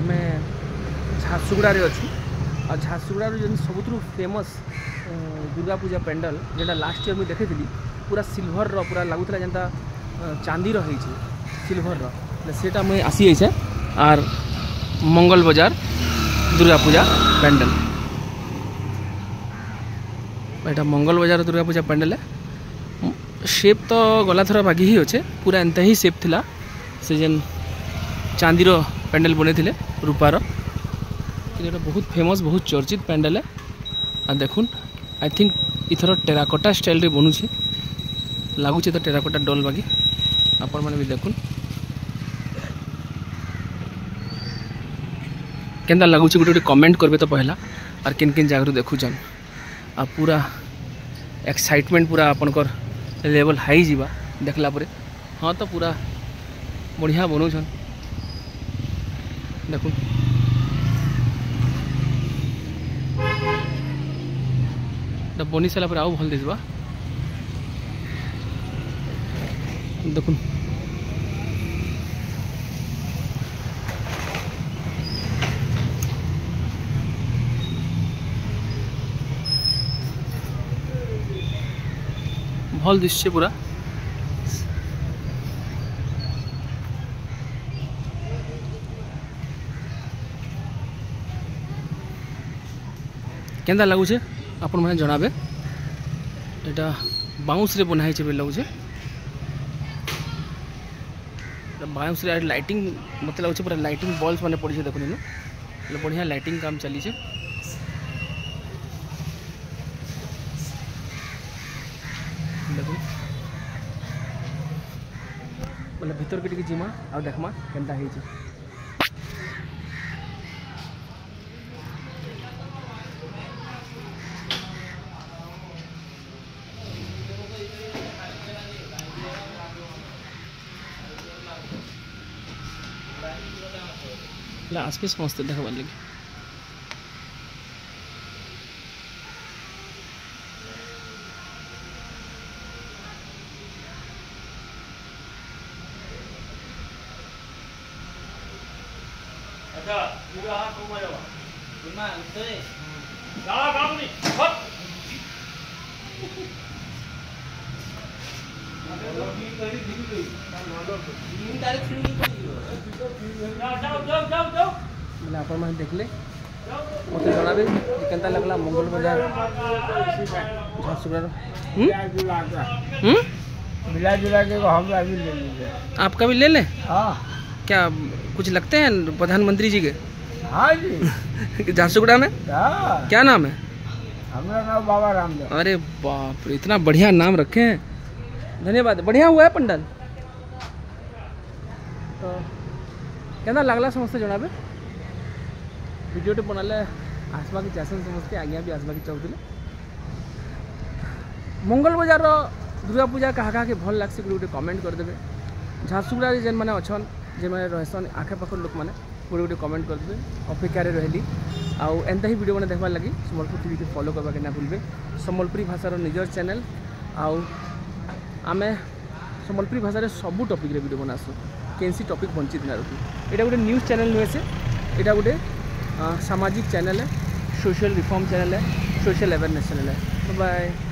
आम झारसुगुड़ा अच्छी और झारसुगुड़ा जो सबुठ फेमस दुर्गा पूजा पेंडल जेटा लास्ट इयर मुझे देखे पूरा सिल्वर रो पूरा लगुता जेनता चांदीर हो सिल्वर रेटा मुझे आसी जाइए आर मंगल बाजार दुर्गा पूजा पेंडल एटा मंगल बाजार दुर्गा पूजा पेंडल है। शेप तो गला थर बागी ही अच्छे पूरा एंता ही शेप थिला से जेन चांदीर पेंडल बने थे रूपार जो बहुत फेमस बहुत चर्चित पेंडल है। आ देखुन आई थिंक इथर टेराकोटा स्टाइल रे बनुछे लगुचे तो टेराकोटा डोल बागी आपण माने भी देखुन केंदा लगुचे गोटे गोटे कमेंट करबे तो पहला आर किन किन जगह देखुछन आ पूरा एक्साइटमेंट पूरा आपनकर लेवल हाई जीवा देखला परे। हाँ तो पूरा बढ़िया बनौछन देखो बनी सारा पर आउ भल दिसबा देखो भल दिसछे पूरा केंदा लगुचे आपण मैंने जनाबे एटा बाउंस रे बनाई छे लगुचे बाउंस रे लाइटिंग मतलब लगुचे पूरा लाइटिंग बॉल्स माने पड़ी छे देखुनी न बढ़िया लाइटिंग काम चली छे। मतलब भीतर के टिके जिमा आ देखमा केंदा हे छे आसपास समस्त देखा लगे मैं आप देखले मत जनाबे केनता लगला मंगल बाजार झारसुगुड़ा आपका भी ले ले क्या कुछ लगते हैं प्रधानमंत्री जी के? हाँ जी झारसुगुड़ा में क्या नाम है? हमारा नाम बाबा रामदेव। अरे बाप रे इतना बढ़िया नाम रखे हैं धन्यवाद बढ़िया हुआ है पंडाल तो केनता लगला समझते जनाबे वीडियोटे बनाले आसवा की चासन समझते आज्ञा भी आसवा की चाहूले मंगल बाजार दुर्गा पूजा क्या क्या भल लगे गोटे गोटे कमेंट करदे झारसुगुड़ा जेन मैंने अच्छन जे मैंने रहसन आखपाख लोक मैंने गोटे गोटे कमेंट करदे अपेक्षार रही आंता ही वीडियो मैंने देखा लगी सम्बलपुर टीवी के फॉलो करवा के ना भूलें सम्बलपुरी भाषार निजर चैनल आमे सम्बलपुरी भाषार सबू टपिक्रे वीडियो बनासु कैसी टपिक बंचित ना रखी यहाँ गोटे न्यूज चैनल नुहे से यहाँ गोटे सामाजिक चैनल है सोशल रिफॉर्म चैनल है सोशल अवेयरनेस चैनल है। बाय।